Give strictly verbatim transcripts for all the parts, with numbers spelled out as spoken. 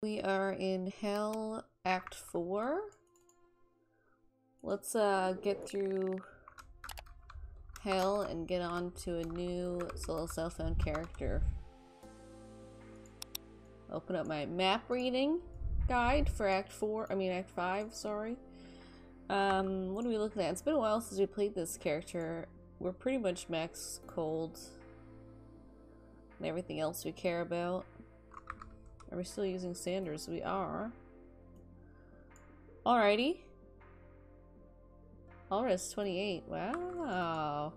We are in Hell Act four. Let's uh, get through Hell and get on to a new solo cell phone character. Open up my map reading guide for Act four, I mean Act five, sorry. Um, what are we looking at? It's been a while since we played this character. We're pretty much max cold and everything else we care about. Are we still using Sanders? We are. Alrighty. Alright, twenty-eight. Wow.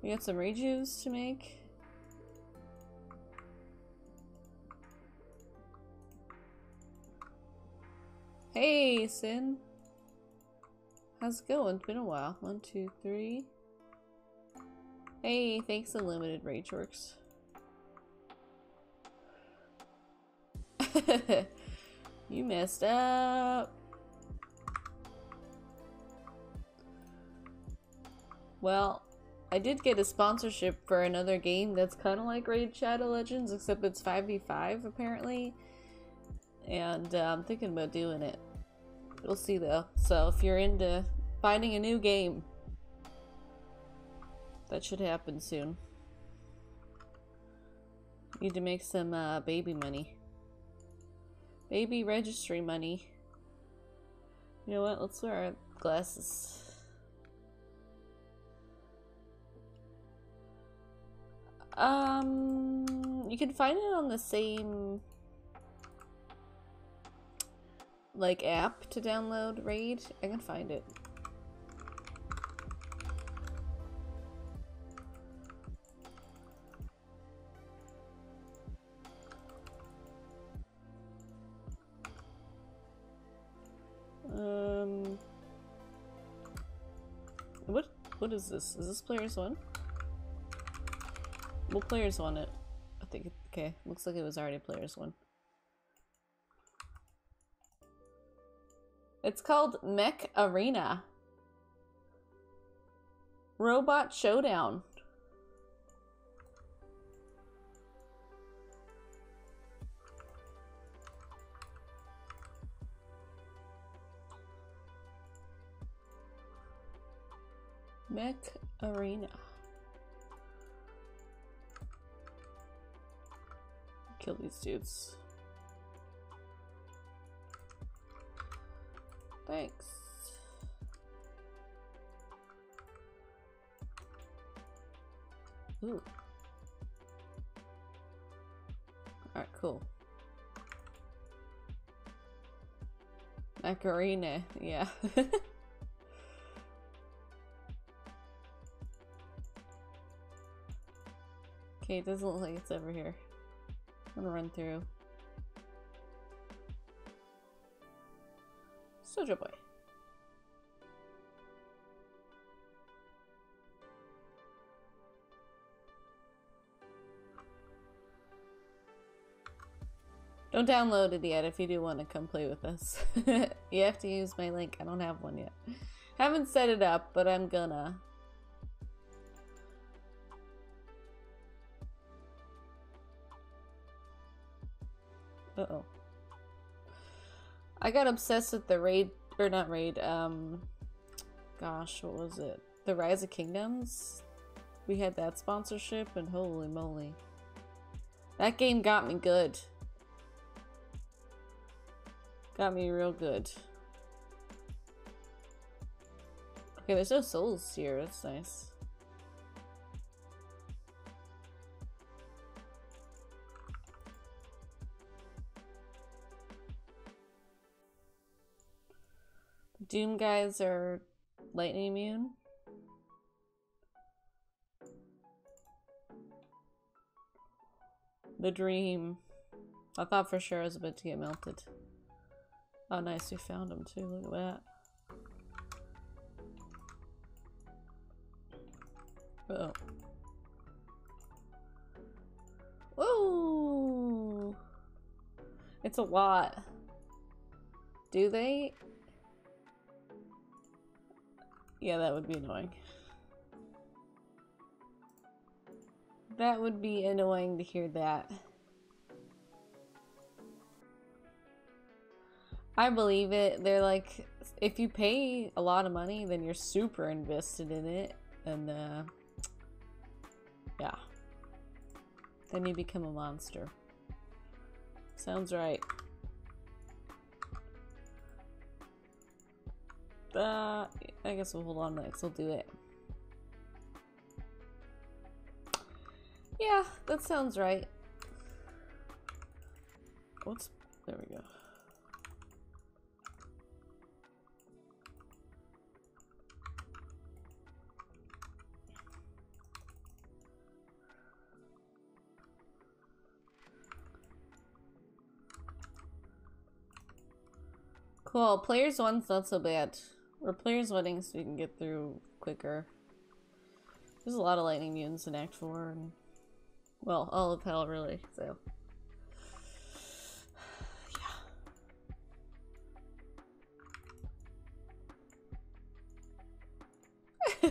We got some rejuves to make. Hey, Sin. How's it going? It's been a while. One, two, three. Hey, thanks, Unlimited Rageworks. You messed up. Well, I did get a sponsorship for another game that's kind of like Raid Shadow Legends, except it's five v five apparently, and uh, I'm thinking about doing it. We'll see though. So if you're into finding a new game, that should happen soon. Need to make some uh, baby money. Baby registry money. You know what? Let's wear our glasses. Um, you can find it on the same, like, app to download Raid. I can find it. Um, what, what is this? Is this players one? Well, players one it. I think, it, okay, looks like it was already players one. It's called Mech Arena. Robot Showdown. Mech Arena. Kill these dudes. Thanks. Ooh. Alright, cool. Macarena, yeah. Okay, it doesn't look like it's over here. I'm gonna run through. Soldier boy. Don't download it yet if you do want to come play with us. You have to use my link. I don't have one yet. Haven't set it up, but I'm gonna. Uh-oh. I got obsessed with the raid, or not raid, um, gosh, what was it? The Rise of Kingdoms? We had that sponsorship, and holy moly. That game got me good. Got me real good. Okay, there's no souls here, that's nice. Doom guys are lightning immune. The dream. I thought for sure I was about to get melted. Oh nice, we found him too, look at that. Uh-oh. Whoa! It's a lot. Do they? Yeah, that would be annoying. That would be annoying to hear that. I believe it. They're like, if you pay a lot of money, then you're super invested in it. And, uh, yeah. Then you become a monster. Sounds right. Uh, I guess we'll hold on next. We'll do it. Yeah, that sounds right. What's... There we go. Cool. Players one's not so bad. We're players winning so we can get through quicker. There's a lot of lightning mutants in Act four and... Well, all of hell really, so...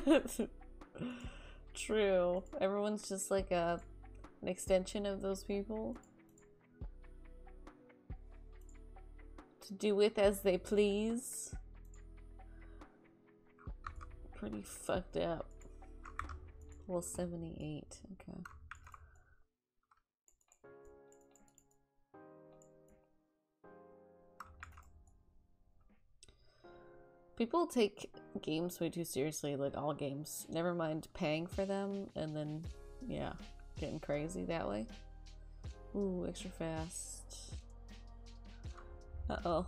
Yeah. True. Everyone's just like a... an extension of those people. To do with as they please. Pretty fucked up. Well, seventy-eight, okay. People take games way too seriously, like all games. Never mind paying for them and then, yeah, getting crazy that way. Ooh, extra fast. Uh-oh.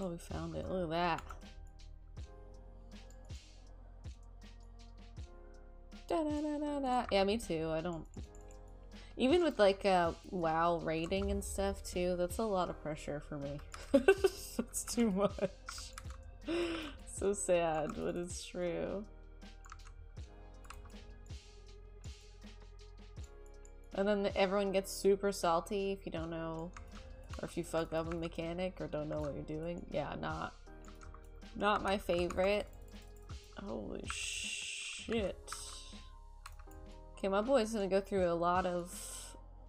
Oh, we found it. Look at that. Da, da, da, da, da. Yeah, me too. I don't... Even with like uh, WoW raiding and stuff too, that's a lot of pressure for me. That's too much. So sad, but it's true. And then everyone gets super salty if you don't know, or if you fuck up a mechanic or don't know what you're doing. Yeah, not, not my favorite. Holy shit. Okay, my boy's gonna go through a lot of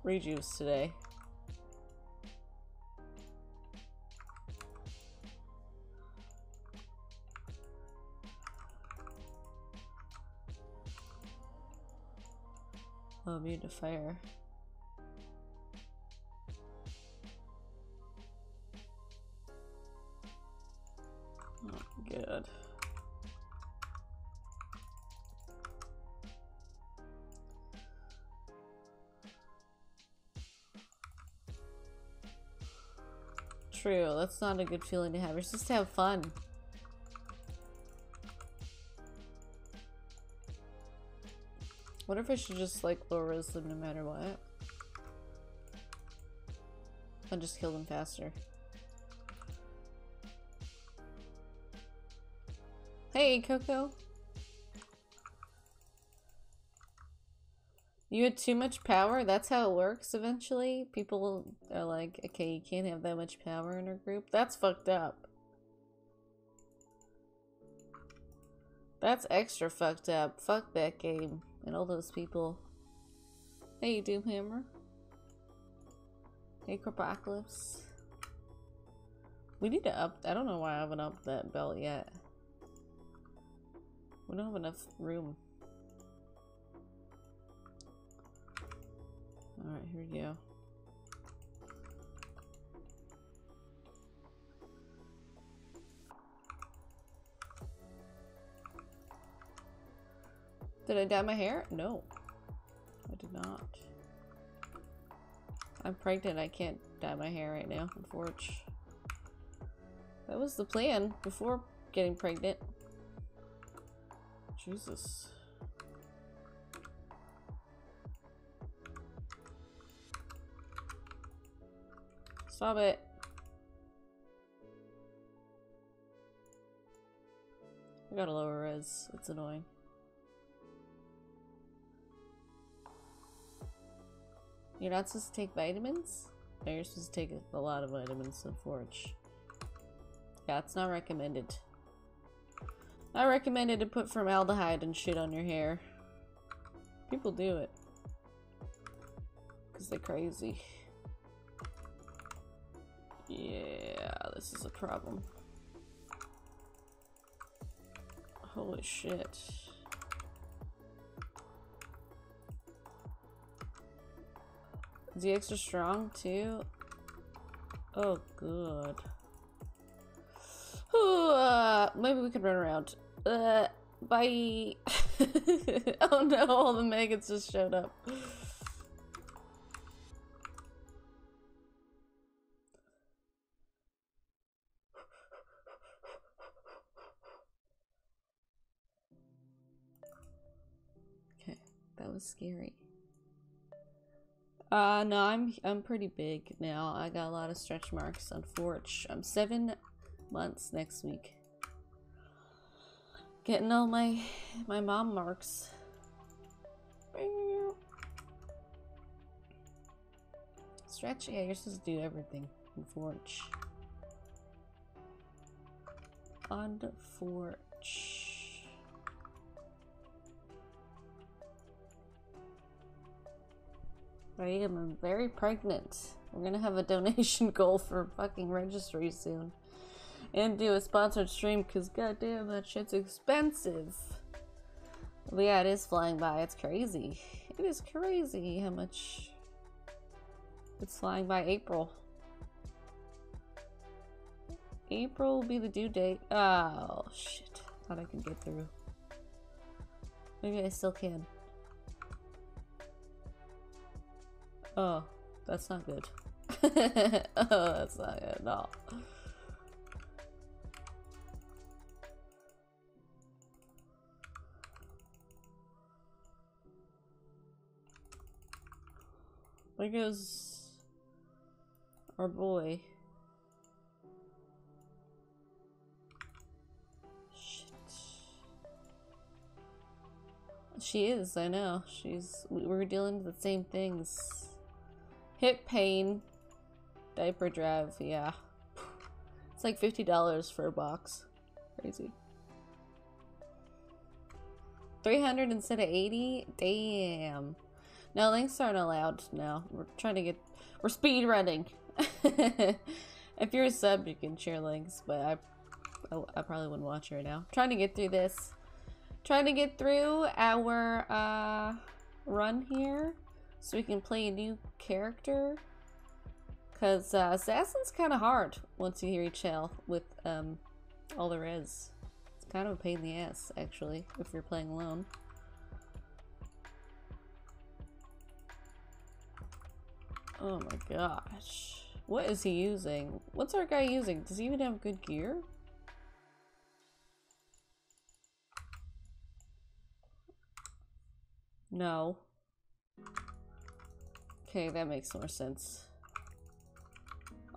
rejuice today. Oh, immune to fire. Oh, good. True, that's not a good feeling to have. It's just to have fun. What if I should just like low res them no matter what? I'll just kill them faster. Hey, Coco! You had too much power? That's how it works eventually? People are like, okay, you can't have that much power in our group. That's fucked up. That's extra fucked up. Fuck that game. And all those people. Hey, Doomhammer. Hey, Crapocalypse. We need to up... I don't know why I haven't upped that belt yet. We don't have enough room. Alright, here we go. Did I dye my hair? No. I did not. I'm pregnant. I can't dye my hair right now, unfortunately. That was the plan before getting pregnant. Jesus. Stop it. I gotta lower res. It's annoying. You're not supposed to take vitamins? No, you're supposed to take a lot of vitamins and forage. Yeah, it's not recommended. Not recommended to put formaldehyde and shit on your hair. People do it. because they're crazy. Yeah, this is a problem. Holy shit. Is he extra strong too? Oh, good. Ooh, uh, maybe we could run around. Uh, bye. Oh no, all the maggots just showed up. Okay, that was scary. Uh, no, I'm I'm pretty big now. I got a lot of stretch marks on Forge. I'm seven months next week. Getting all my my mom marks. Stretch, yeah, you're supposed to do everything on Forge. On Forge. I am very pregnant. We're gonna have a donation goal for fucking registry soon. And do a sponsored stream, cause goddamn that shit's expensive. But yeah, it is flying by. It's crazy. It is crazy how much it's flying by. April. April will be the due date. Oh shit. Thought I could get through. Maybe I still can. Oh, that's not good. Oh, that's not good at all. There goes our boy. Shit. She is, I know. She's, we're dealing with the same things. Hip pain, diaper drive, yeah. It's like fifty dollars for a box. Crazy. three hundred instead of eighty? Damn. No, links aren't allowed now. We're trying to get... We're speed running. If you're a sub, you can share links, but I, I, I probably wouldn't watch right now. Trying to get through this. Trying to get through our uh, run here. So we can play a new character, cause uh, Assassin's kind of hard once you reach hell with um, all the res. It's kind of a pain in the ass actually if you're playing alone. Oh my gosh, what is he using? What's our guy using? Does he even have good gear? No. Okay, that makes more sense.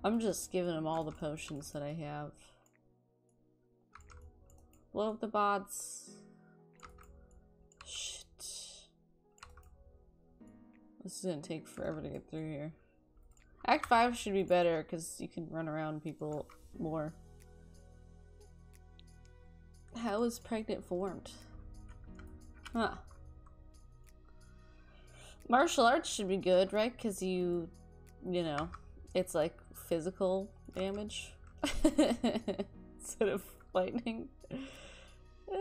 I'm just giving him all the potions that I have. Blow up the bots. Shit. This is gonna take forever to get through here. Act five should be better because you can run around people more. How is pregnant formed? Huh. Martial arts should be good, right? Because you, you know, it's like physical damage instead of lightning. Uh,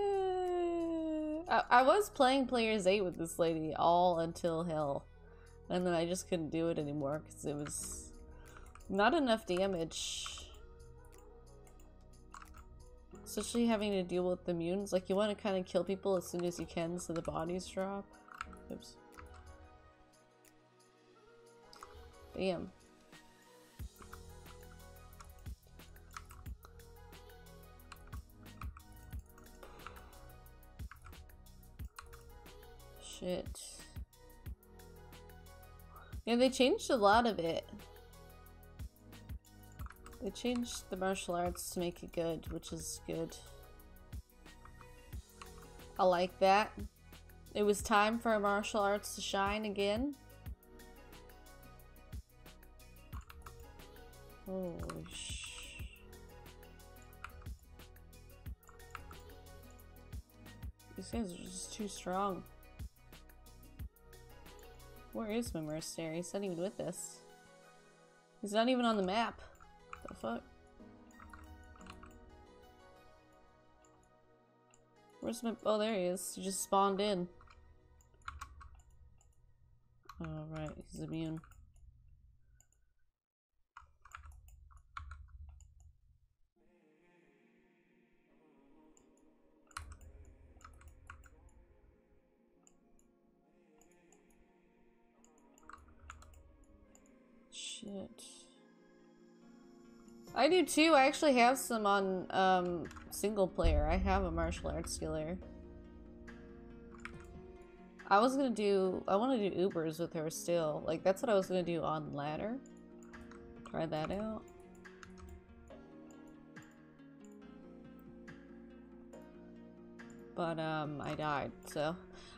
I, I was playing Players eight with this lady all until hell. And then I just couldn't do it anymore because it was not enough damage. Especially having to deal with the mutants. Like, you want to kind of kill people as soon as you can so the bodies drop. Oops. Damn. Shit. Yeah, they changed a lot of it. They changed the martial arts to make it good, which is good. I like that. It was time for martial arts to shine again. Oh sh! These guys are just too strong. Where is my mercenary? He's not even with us. He's not even on the map. What the fuck? Where's my- oh, there he is. He just spawned in. Oh, right. He's immune. Shit. I do too. I actually have some on um, single player. I have a martial arts skiller. I was gonna do. I want to do Ubers with her still. Like, that's what I was gonna do on ladder. Try that out. But um, I died. So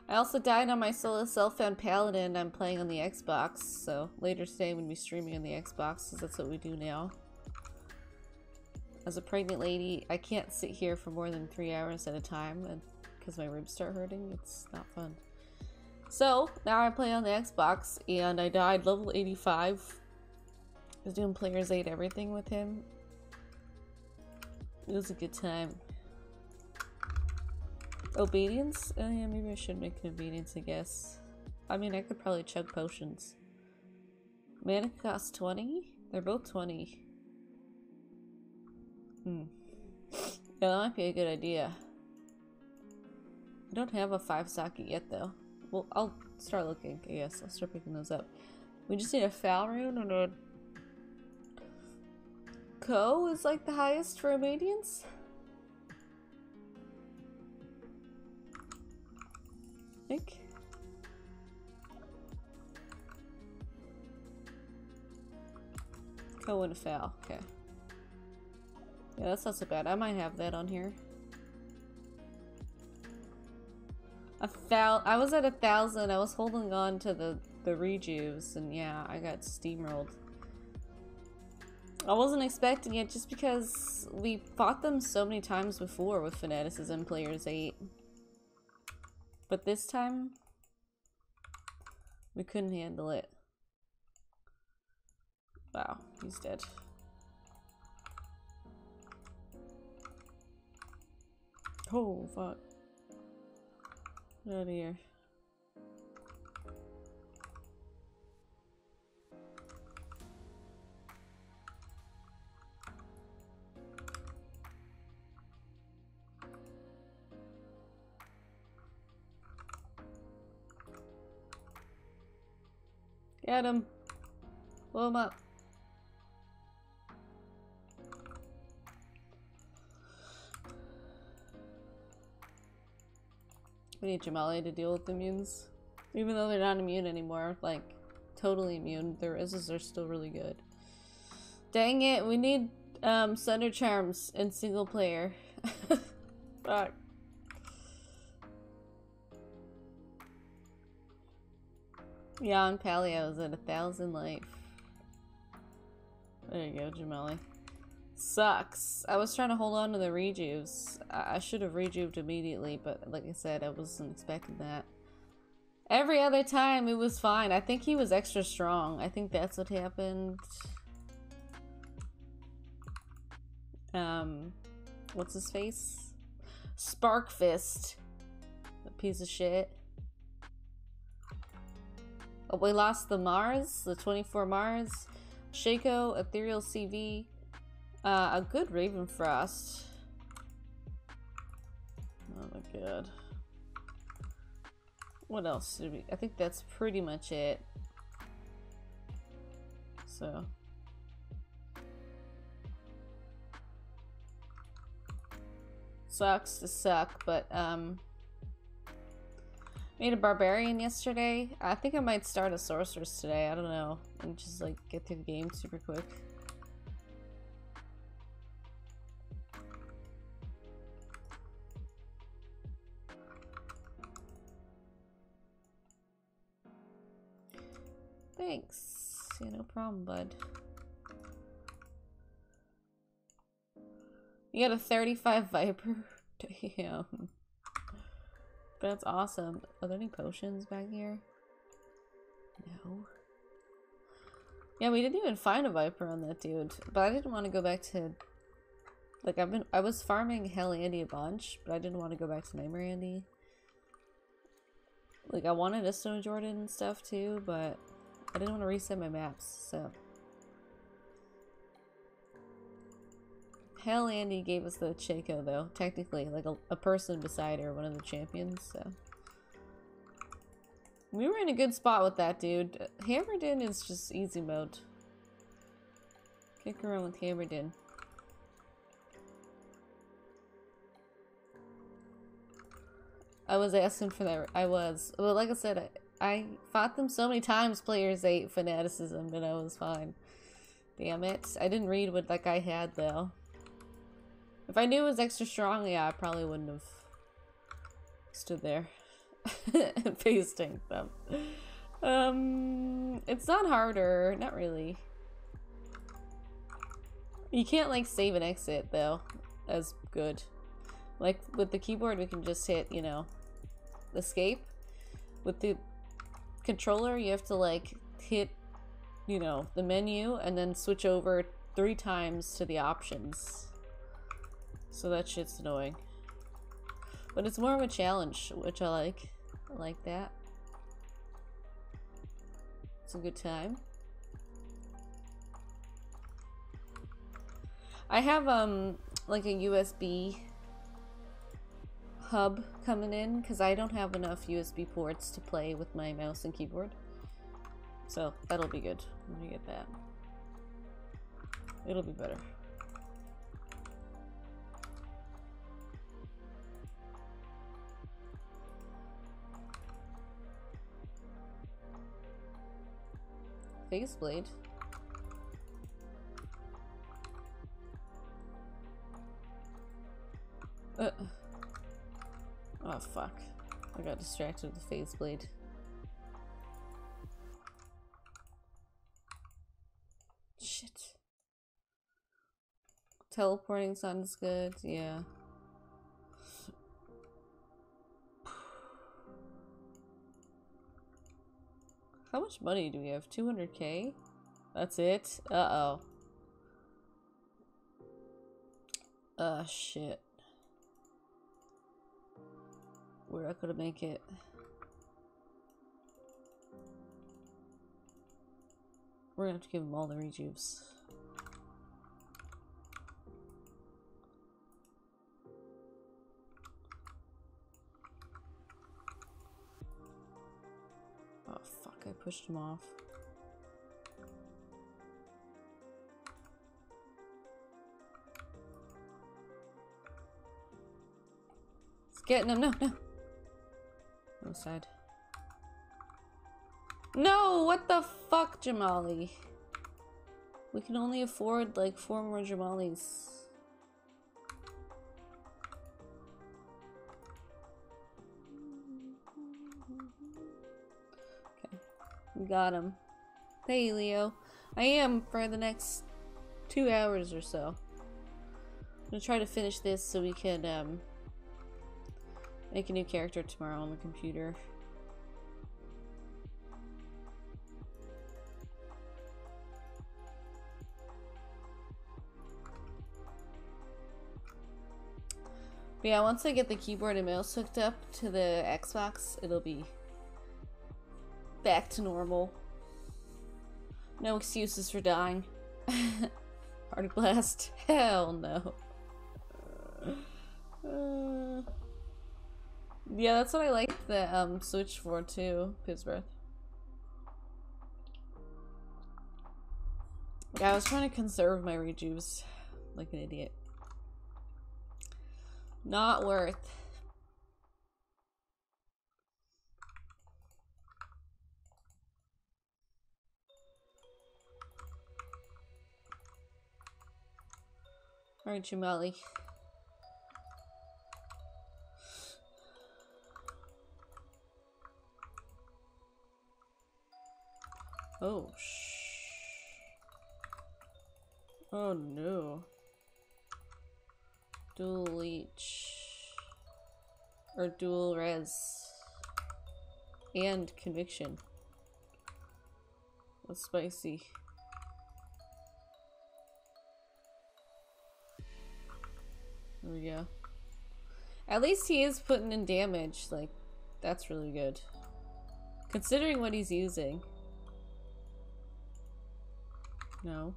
I also died on my solo self-found Paladin. I'm playing on the Xbox. So later today, I'm gonna be streaming on the Xbox, since that's what we do now. As a pregnant lady, I can't sit here for more than three hours at a time because my ribs start hurting. It's not fun. So now I play on the Xbox, and I died level eighty-five. I was doing players eight everything with him. It was a good time. Obedience? Oh yeah, maybe I should make an obedience, I guess. I mean, I could probably chug potions. Mana costs twenty? They're both twenty. Hmm. Yeah, that might be a good idea. I don't have a five socket yet, though. Well, I'll start looking, I guess. I'll start picking those up. We just need a Foul rune and a... Ko is like the highest for Obedience? I think. Ko and a Foul, okay. Yeah, that's not so bad. I might have that on here. A thou- I was at a thousand. I was holding on to the, the rejuves, and yeah, I got steamrolled. I wasn't expecting it just because we fought them so many times before with Fanaticism Players eight. But this time, we couldn't handle it. Wow, he's dead. Oh fuck. Get out of here. Get him. Blow him up. We need Jamali to deal with the immunes. Even though they're not immune anymore, like, totally immune, their reses are still really good. Dang it, we need um, Sunder Charms in single player. Fuck. Yeah, on Pally I was at a thousand life. There you go, Jamali. Sucks. I was trying to hold on to the rejuves. I, I should have rejuved immediately, but like I said, I wasn't expecting that. Every other time it was fine. I think he was extra strong. I think that's what happened. Um, what's his face? Spark Fist. A piece of shit. Oh, we lost the Mars, the twenty-four Mars, Chako, Ethereal C V. Uh, a good Raven Frost. Oh my god. What else did we... I think that's pretty much it. So. Sucks to suck, but, um... made a Barbarian yesterday. I think I might start a Sorceress today. I don't know. And just, like, get through the game super quick. Thanks. Yeah, no problem, bud. You got a thirty-five Viper? Damn. That's awesome. Are there any potions back here? No. Yeah, we didn't even find a Viper on that dude, but I didn't want to go back to... Like, I've been- I was farming Hell Andy a bunch, but I didn't want to go back to Nightmare Andy. Like, I wanted a Snow Jordan and stuff too, but I didn't want to reset my maps, so... Hell Andy gave us the Chako though, technically, like a, a person beside her, one of the champions, so... We were in a good spot with that dude. Hammerdin is just easy mode. Kick around with Hammerdin. I was asking for that. I was. But like I said, I, I fought them so many times, players ate fanaticism, but I was fine. Damn it. I didn't read what that guy had, though. If I knew it was extra strong, yeah, I probably wouldn't have stood there. Pasting them. Um, it's not harder, not really. You can't like save and exit though, as good. Like with the keyboard, we can just hit, you know, escape. With the controller, you have to like hit, you know, the menu and then switch over three times to the options. So that shit's annoying. But it's more of a challenge, which I like. I like that. It's a good time. I have um like a U S B hub coming in because I don't have enough U S B ports to play with my mouse and keyboard. So that'll be good when you get that. It'll be better. Face blade. Uh. Oh fuck. I got distracted with the phase blade. Shit. Teleporting sounds good, yeah. How much money do we have? two hundred K? That's it? Uh-oh. Oh, shit. We're not gonna make it. We're gonna have to give them all the rejuves. I pushed him off. It's getting him. No, no. No side. No! What the fuck, Jamali? We can only afford like four more Jamalis. Got him. Hey, Leo. I am for the next two hours or so. I'm gonna try to finish this so we can um, make a new character tomorrow on the computer. But yeah, once I get the keyboard and mouse hooked up to the Xbox, it'll be back to normal. No excuses for dying. Heart blast. Hell no. Uh, yeah, that's what I like the um, Switch for too. Pittsburgh. Yeah, I was trying to conserve my rejuves like an idiot. Not worth. Alright, Jamali. Oh, shh. Oh, no. Dual leech. Or dual res. And conviction. That's spicy. There we go. At least he is putting in damage. Like, that's really good. Considering what he's using. No.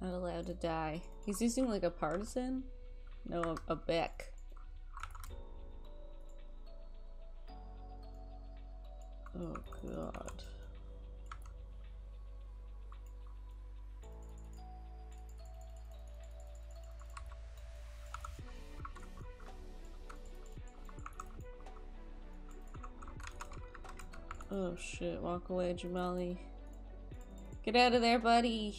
Not allowed to die. He's using like a partisan? No, a, a Beck. Oh god. Oh shit, walk away, Jamali. Get out of there, buddy!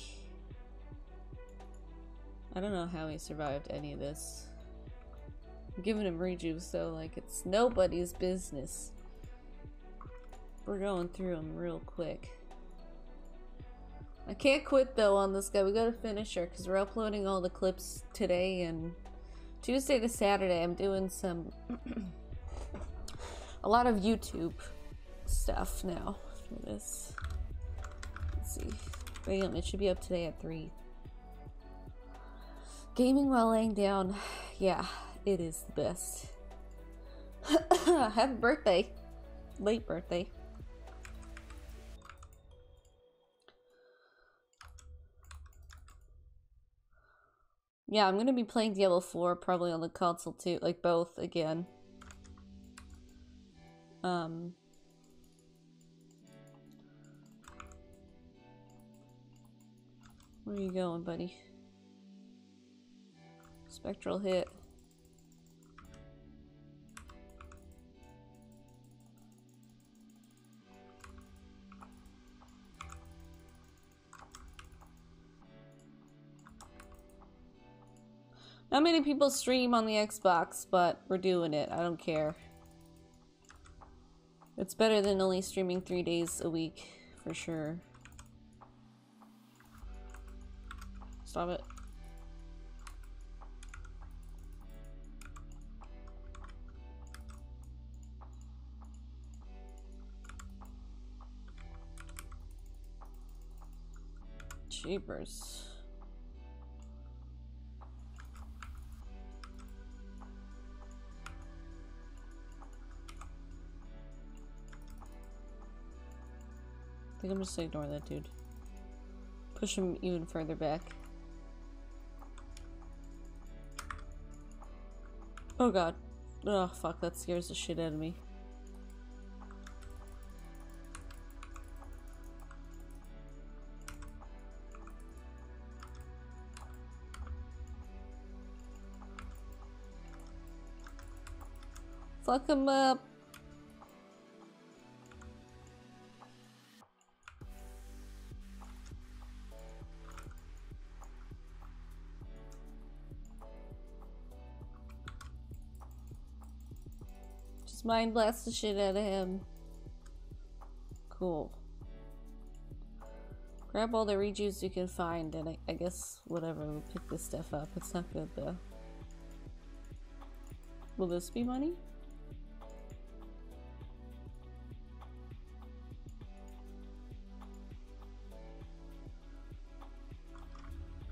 I don't know how he survived any of this. I'm giving him rejuice, so like it's nobody's business. We're going through him real quick. I can't quit though on this guy. We gotta finish her because we're uploading all the clips today and Tuesday to Saturday. I'm doing some a lot of YouTube stuff now for this. Let's see. Bam, it should be up today at three. Gaming while laying down, yeah, it is the best. Happy birthday. Late birthday. Yeah, I'm going to be playing Diablo four probably on the console too, like both again. Um... Where are you going, buddy? Spectral hit. Not many people stream on the Xbox, but we're doing it. I don't care. It's better than only streaming three days a week, for sure. Stop it. Ubers. I think I'm just gonna ignore that dude. Push him even further back. Oh god. Oh fuck, that scares the shit out of me. Fuck him up. Just mind blast the shit out of him. Cool. Grab all the rejuice you can find, and I, I guess whatever, we'll pick this stuff up. It's not good though. Will this be money?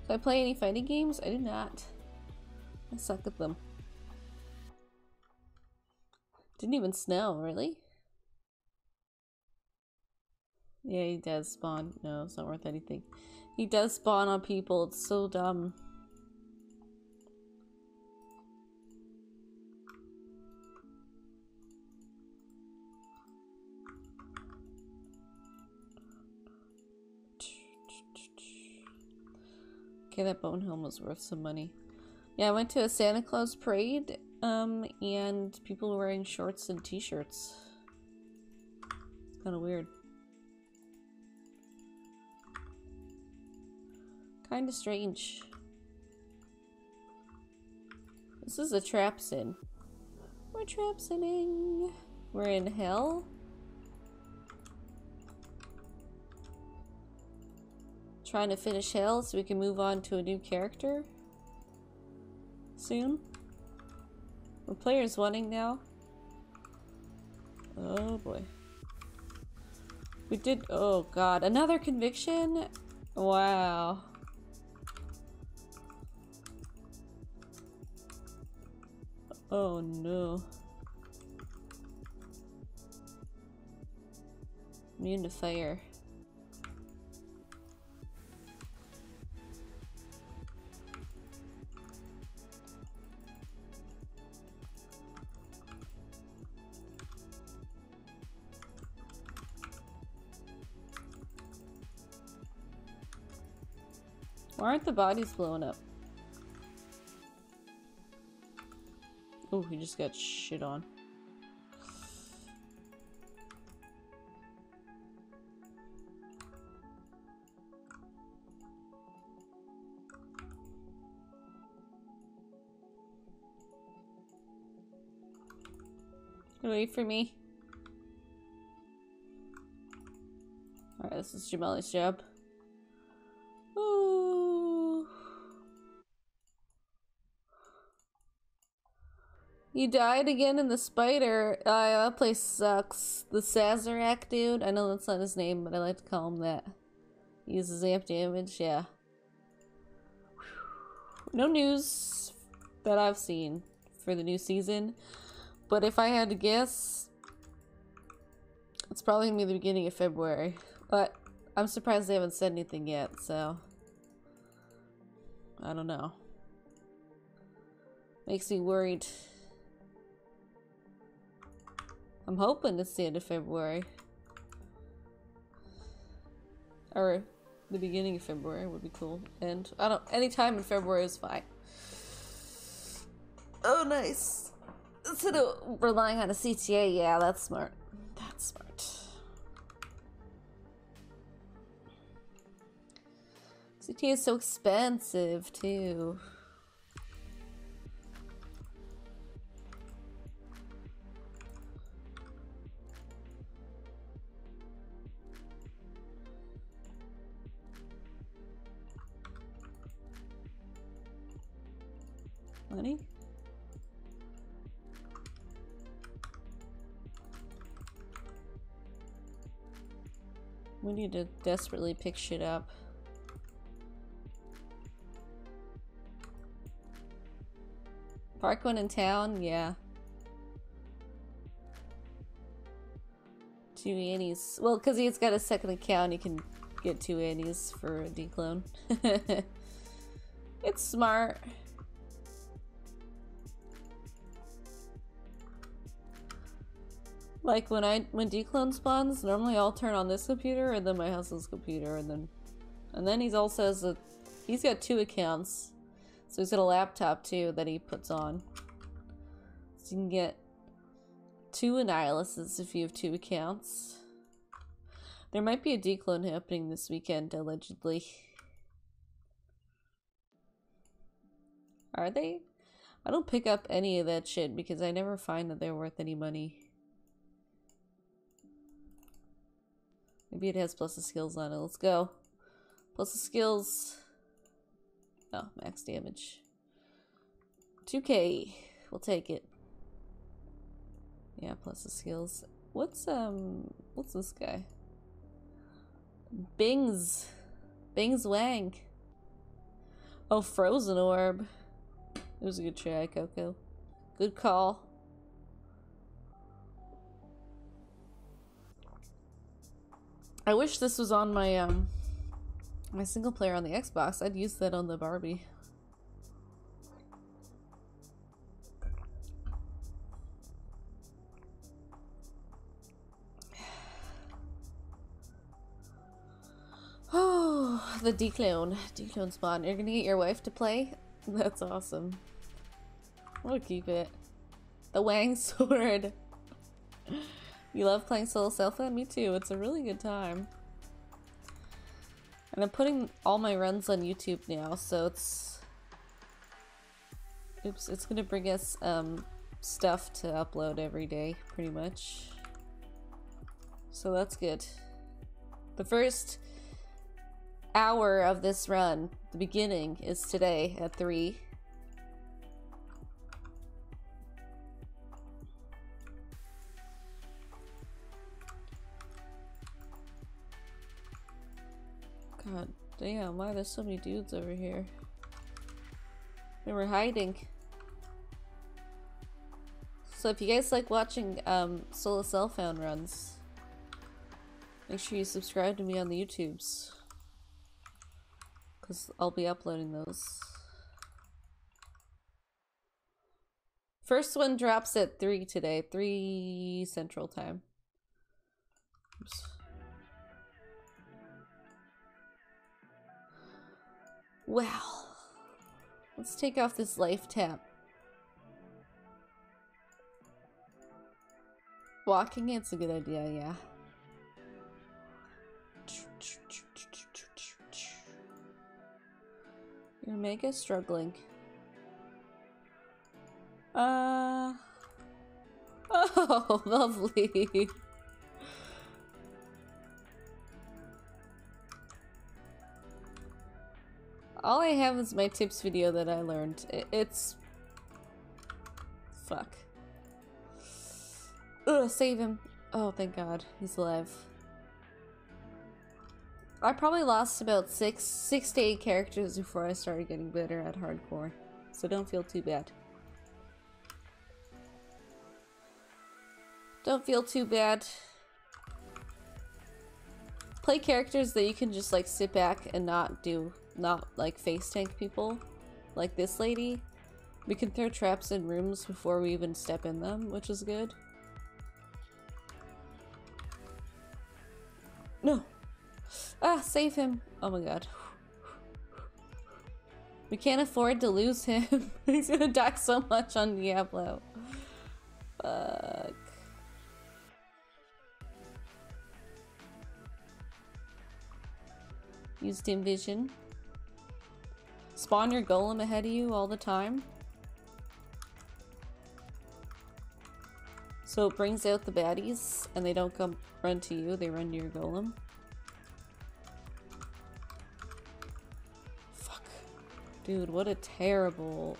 Do I play any fighting games? I do not. I suck at them. Didn't even snow, really? Yeah, he does spawn. No, it's not worth anything. He does spawn on people. It's so dumb. Okay, that bone helm was worth some money. Yeah, I went to a Santa Claus parade, um, and people were wearing shorts and t-shirts. It's kind of weird. Kind of strange. This is a Trapsin. We're Trapsinning. We're in hell. Trying to finish Hell so we can move on to a new character soon. The player's wanting now. Oh boy. We did. Oh god. Another conviction? Wow. Oh no. Immune to fire. Why aren't the bodies blowing up? Oh, he just got shit on. Wait for me. Alright, this is Jamali's job. You died again in the spider. Uh, that place sucks. The Sazerac dude. I know that's not his name, but I like to call him that. He uses amp damage, yeah. No news that I've seen for the new season. But if I had to guess, it's probably going to be the beginning of February. But I'm surprised they haven't said anything yet, so I don't know. Makes me worried. I'm hoping it's the end of February. Or the beginning of February would be cool. And I don't, any time in February is fine. Oh, nice. Instead of relying on a C T A, yeah, that's smart. That's smart. C T A is so expensive, too. Money? We need to desperately pick shit up. Park one in town? Yeah. Two annies. Well, because he's got a second account, he can get two annies for a D-Clone. It's smart. Like when I when D-Clone spawns, normally I'll turn on this computer and then my husband's computer, and then and then he's also has a he's got two accounts, so he's got a laptop too that he puts on. So you can get two Annihilises if you have two accounts. There might be a D-Clone happening this weekend allegedly. Are they? I don't pick up any of that shit because I never find that they're worth any money. Maybe it has plus the skills on it. Let's go. Plus the skills. Oh, max damage. two K. We'll take it. Yeah, plus the skills. What's um what's this guy? Bings. Bings Wang. Oh, frozen orb. It was a good try, Coco. Good call. I wish this was on my um my single player on the Xbox. I'd use that on the Barbie. Oh, the D-Clone. D-Clone spawn. You're gonna get your wife to play? That's awesome. We'll keep it. The Wang sword. You love playing solo self-led? Me too. It's a really good time. And I'm putting all my runs on YouTube now, so it's... Oops, it's gonna bring us um, stuff to upload every day, pretty much. So that's good. The first hour of this run, the beginning, is today at three. God damn, why there's so many dudes over here? They were hiding. So if you guys like watching um, solo cell phone runs, make sure you subscribe to me on the YouTubes, because I'll be uploading those. First one drops at three today, three Central Time. Oops. Wow. Let's take off this life tap. Walking it's a good idea, yeah. Your mega's struggling. Uh oh, lovely. All I have is my tips video that I learned. It's fuck. Ugh, save him. Oh, thank God. He's alive. I probably lost about six, six to eight characters before I started getting better at hardcore. So don't feel too bad. Don't feel too bad. Play characters that you can just like sit back and not do, not like face tank people. Like this lady. We can throw traps in rooms before we even step in them, which is good. No! Ah, save him! Oh my God. We can't afford to lose him. He's gonna die so much on Diablo. Fuck. Use Dim Vision. Spawn your golem ahead of you all the time. So it brings out the baddies, and they don't come run to you, they run to your golem. Fuck. Dude, what a terrible...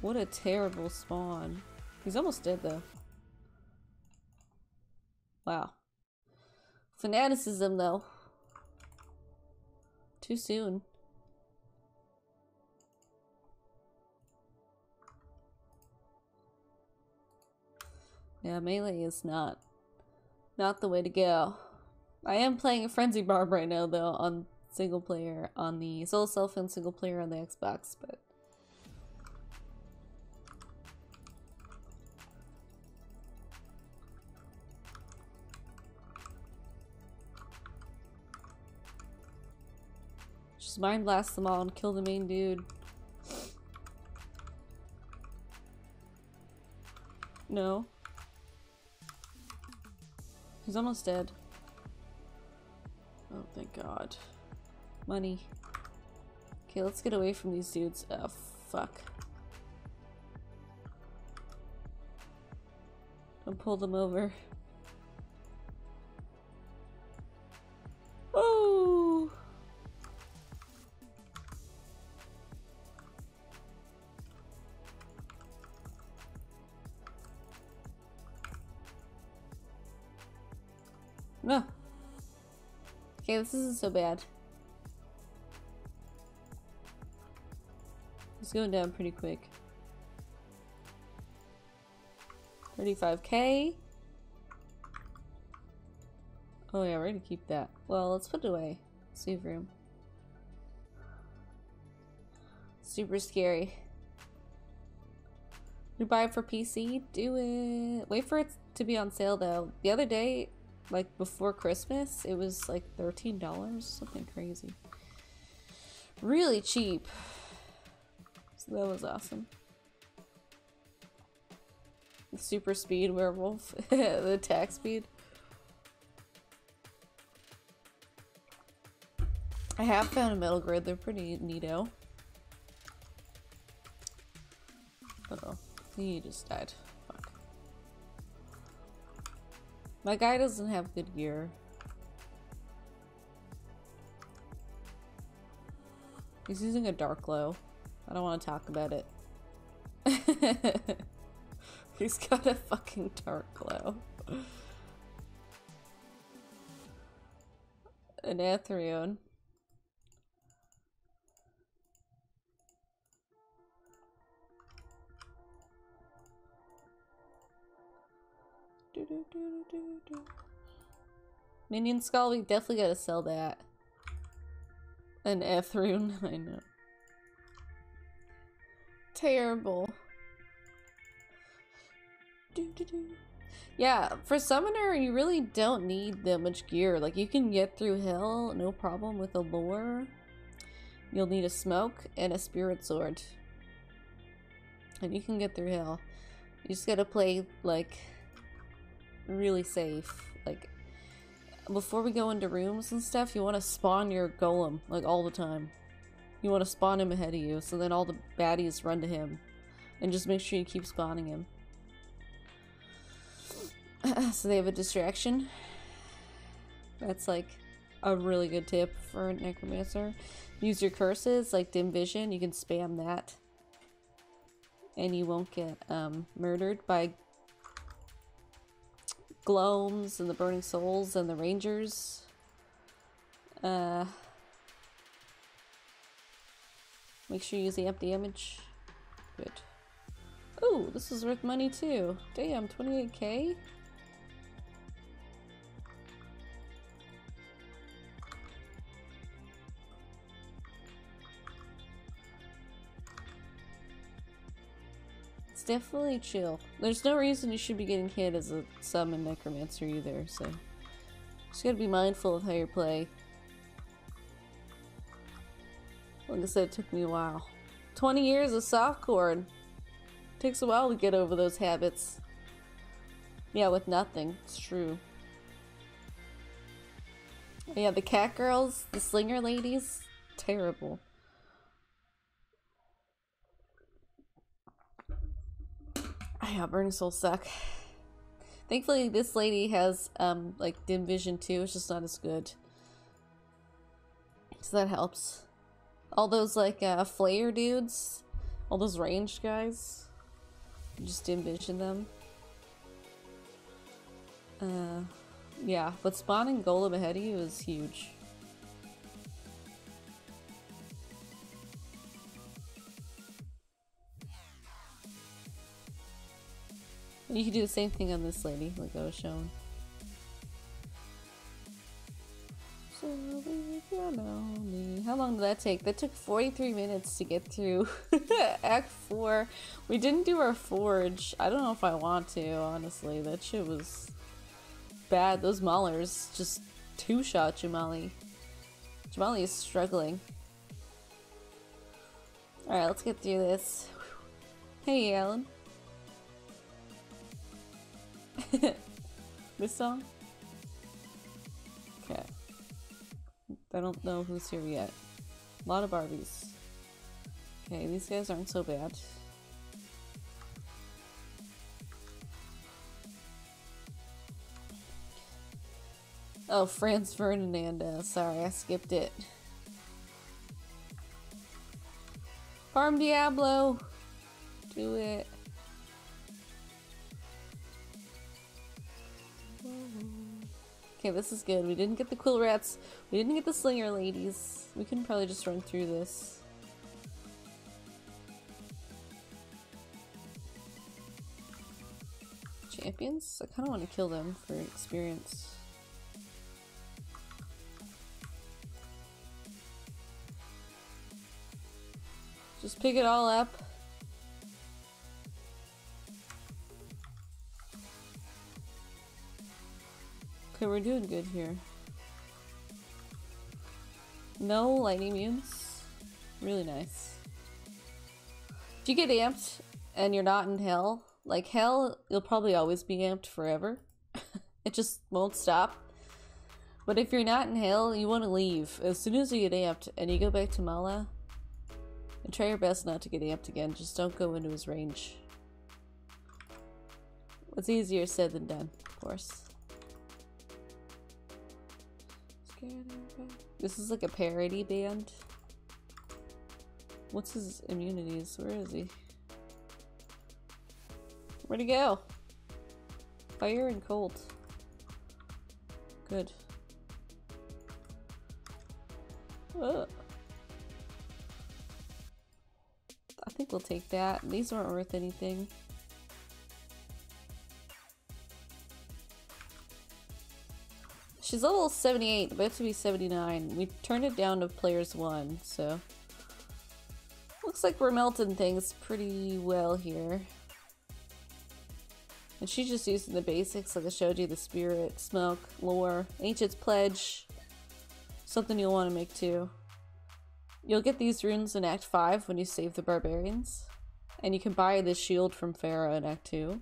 What a terrible spawn. He's almost dead, though. Wow. Fanaticism, though. Too soon. Yeah, melee is not, not the way to go. I am playing a Frenzy Barb right now though, on single player, on the solo self and single player on the Xbox, but... Just mind blast them all and kill the main dude. No. He's almost dead. Oh, thank God. Money. Okay, let's get away from these dudes. Oh, fuck. Don't pull them over. Oh! No. Okay, this isn't so bad. It's going down pretty quick. thirty-five K. Oh yeah, we're gonna keep that. Well, let's put it away. Save room. Super scary. You buy it for P C? Do it. Wait for it to be on sale though. The other day, like before Christmas, it was like thirteen dollars, something crazy. Really cheap. So that was awesome. The super speed werewolf, the attack speed. I have found a metal grid, they're pretty neato. Uh oh, he just died. My guy doesn't have good gear. He's using a Dark Glow. I don't want to talk about it. He's got a fucking Dark Glow. An Ethereal. Do, do, do, do, do. Minion Skull, we definitely gotta sell that. An F three oh nine, I know. Terrible. Do, do, do. Yeah, for Summoner, you really don't need that much gear. Like, you can get through hell, no problem, with a Lore. You'll need a Smoke and a Spirit Sword. And you can get through hell. You just gotta play, like, really safe. Like, before we go into rooms and stuff, you want to spawn your golem, like, all the time. You want to spawn him ahead of you, so then all the baddies run to him. And just make sure you keep spawning him. So they have a distraction. That's, like, a really good tip for a Necromancer. Use your curses, like Dim Vision. You can spam that. And you won't get um, murdered by Gloams and the Burning Souls and the Rangers. Uh, make sure you use the amp damage. Good. Ooh, this is worth money too. Damn, twenty-eight K? Definitely chill. There's no reason you should be getting hit as a summon necromancer either, so just gotta be mindful of how you play. Like I said, it took me a while. twenty years of softcore. Takes a while to get over those habits. Yeah, with nothing. It's true. Yeah, the cat girls, the slinger ladies, terrible. Yeah, Burning Souls suck. Thankfully, this lady has, um, like, Dim Vision too. It's just not as good. So that helps. All those, like, uh, Flayer dudes. All those ranged guys. Just Dim Vision them. Uh, yeah. But spawning Golem ahead of you is huge. You can do the same thing on this lady, like I was shown. So leave you lonely. How long did that take? That took forty-three minutes to get through Act four. We didn't do our forge. I don't know if I want to, honestly. That shit was bad. Those maulers just two-shot Jamali. Jamali is struggling. Alright, let's get through this. Hey, Alan. This song? Okay. I don't know who's here yet. A lot of Barbies. Okay, these guys aren't so bad. Oh, Franz Ferdinand. Sorry, I skipped it. Farm Diablo! Do it. Okay, this is good. We didn't get the Quill Rats. We didn't get the Slinger Ladies. We can probably just run through this. Champions? I kind of want to kill them for experience. Just pick it all up. Okay, we're doing good here. No lightning mutants. Really nice. If you get amped and you're not in hell, like hell, you'll probably always be amped forever. It just won't stop. But if you're not in hell, you want to leave. As soon as you get amped and you go back to Mala, and try your best not to get amped again. Just don't go into his range. It's easier said than done, of course. This is like a parody band. What's his immunities? Where is he? Where'd he go? Fire and cold. Good. Ugh. I think we'll take that. These aren't worth anything. She's level seventy-eight, but we have to be seventy-nine. We turned it down to players one, so. Looks like we're melting things pretty well here. And she's just using the basics, like I showed you, the Spirit, Smoke, Lore, Ancient's Pledge. Something you'll want to make too. You'll get these runes in Act five when you save the Barbarians. And you can buy this shield from Pharaoh in Act two.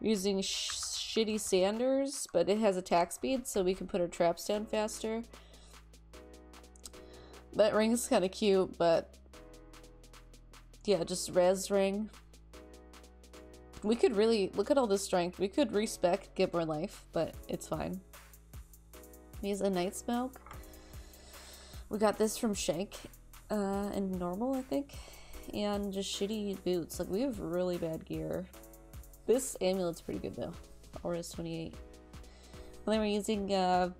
We're using sh shitty Sanders, but it has attack speed, so we can put our traps down faster. That ring is kind of cute, but... yeah, just res ring. We could really look at all this strength. We could respec, get more life, but it's fine. Use a night smoke. We got this from Shank, uh, and normal, I think, and just shitty boots. Like, we have really bad gear. This amulet's pretty good though. Aura's twenty-eight. And then we're using uh,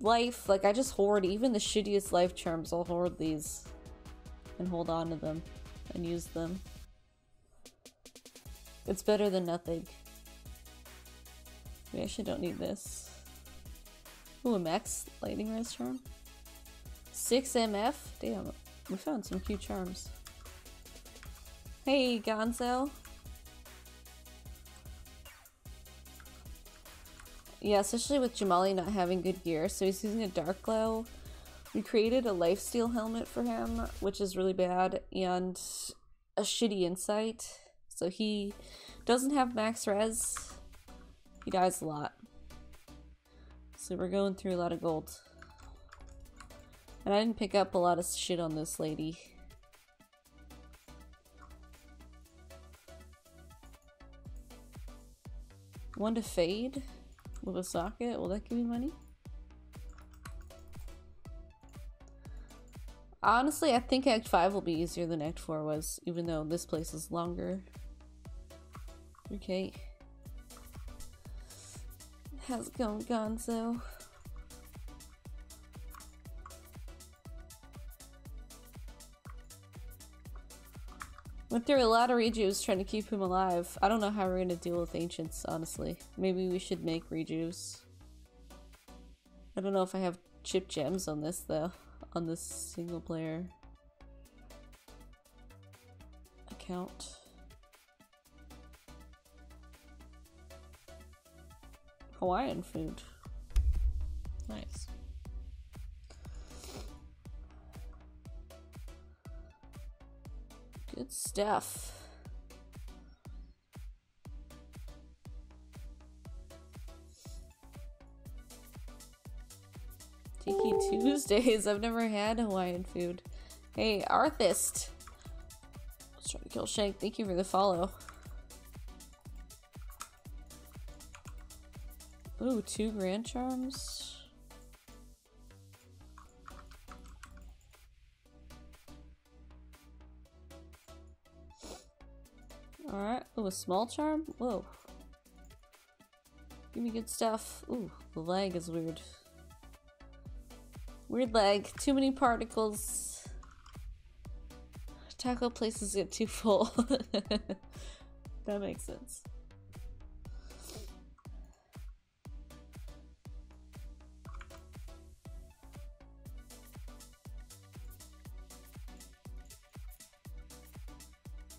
life. Like, I just hoard even the shittiest life charms. I'll hoard these and hold on to them and use them. It's better than nothing. We actually don't need this. Ooh, a max lightning res charm. six M F? Damn, we found some cute charms. Hey, Gonzo. Yeah, especially with Jamali not having good gear, so he's using a Dark Glow. We created a lifesteal helmet for him, which is really bad, and a shitty insight. So he doesn't have max res. He dies a lot. So we're going through a lot of gold. And I didn't pick up a lot of shit on this lady. One to fade with a socket. Will that give me money? Honestly, I think Act five will be easier than Act four was, even though this place is longer. Okay. How's it going, Gonzo? Went through a lot of rejuves trying to keep him alive. I don't know how we're going to deal with ancients, honestly. Maybe we should make rejuves. I don't know if I have chip gems on this, though. On this single player account. Hawaiian food. Nice. Good stuff. Tiki Tuesdays. I've never had Hawaiian food. Hey, Arthist. Let's try to kill Shank. Thank you for the follow. Ooh, two grand charms. Alright. Ooh, a small charm? Whoa. Give me good stuff. Ooh, the lag is weird. Weird lag. Too many particles. Taco places get too full. That makes sense.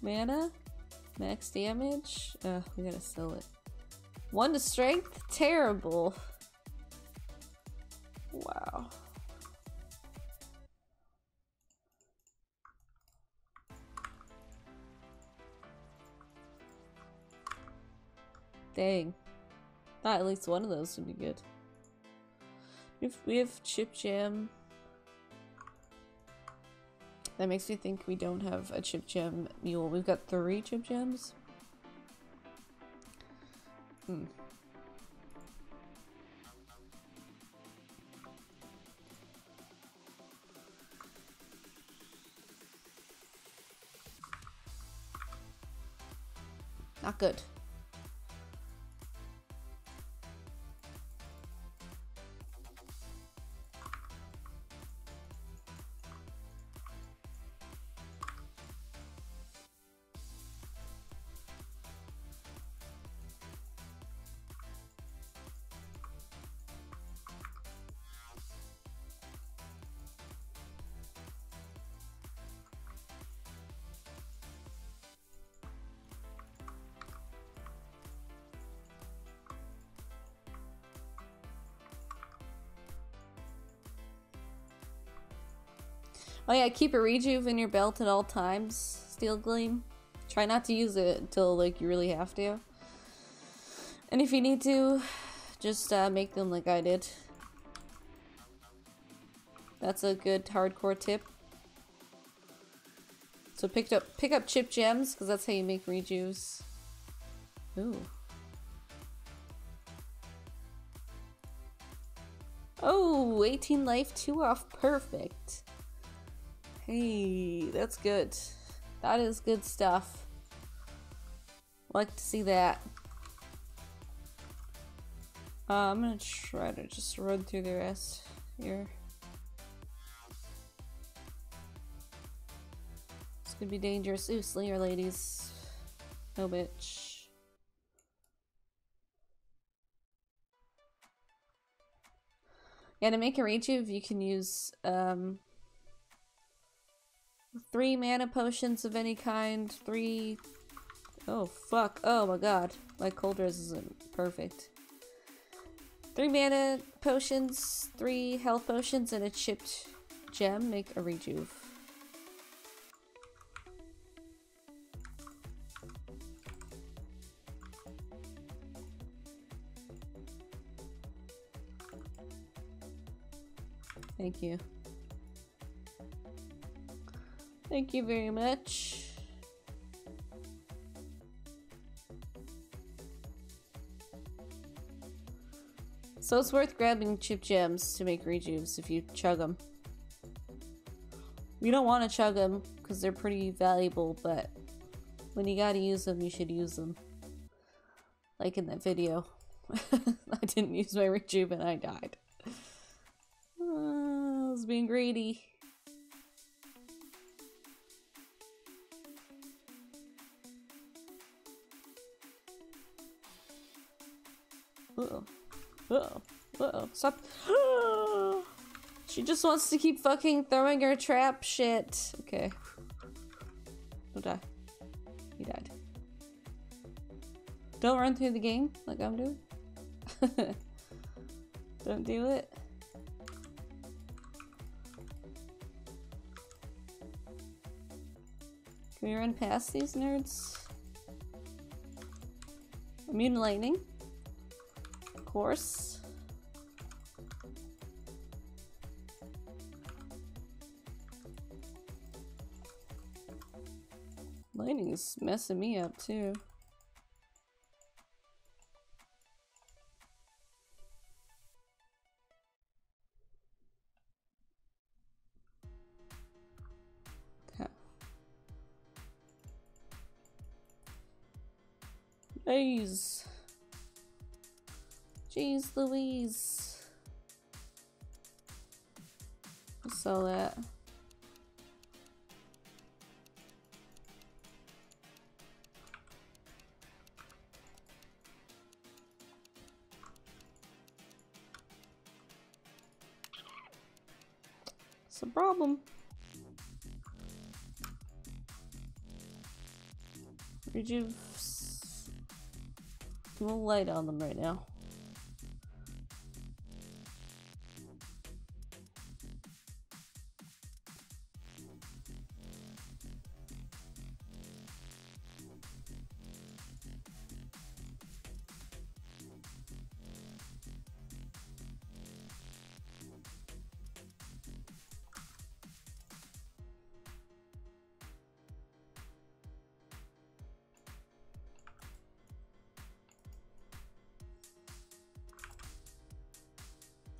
Mana? Max damage? Ugh, we gotta sell it. One to strength? Terrible. Wow. Dang. Thought at least one of those would be good. If we have chip gem. That makes me think we don't have a chip gem mule. We've got three chip gems. Hmm. Not good. Oh yeah, keep a rejuve in your belt at all times. Steel Gleam. Try not to use it until like you really have to. And if you need to, just uh, make them like I did. That's a good hardcore tip. So pick up pick up chip gems, because that's how you make rejuves. Ooh. Oh, eighteen life, two off, perfect. Hey, that's good. That is good stuff. Like to see that. Uh, I'm gonna try to just run through the rest here. It's gonna be dangerous. Ooh, Slinger Ladies. No bitch. Yeah, to make a rejuve, you can use um, three mana potions of any kind, three... Oh, fuck. Oh, my God. My cold res isn't perfect. Three mana potions, three health potions, and a chipped gem. Make a rejuve. Thank you. Thank you very much. So it's worth grabbing chip gems to make rejuves if you chug them. You don't want to chug them because they're pretty valuable, but when you gotta use them, you should use them. Like in that video. I didn't use my rejuve and I died. Being greedy. Uh-oh. Uh-oh. Uh-oh. Stop. She just wants to keep fucking throwing her trap shit. Okay. Don't die. He died. Don't run through the game like I'm doing. Don't do it. Can we run past these nerds? Immune lightning. Of course. Lightning's messing me up too. Jeez. Jeez Louise. I saw that. It's a problem. Rejuve. We'll light on them right now.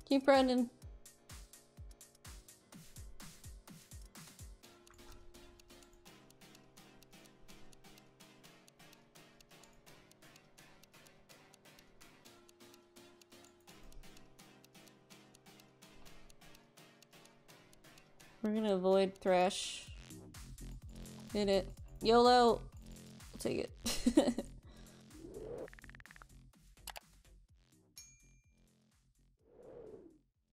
Keep running. We're gonna avoid Thresh. Did it. YOLO! I'll take it.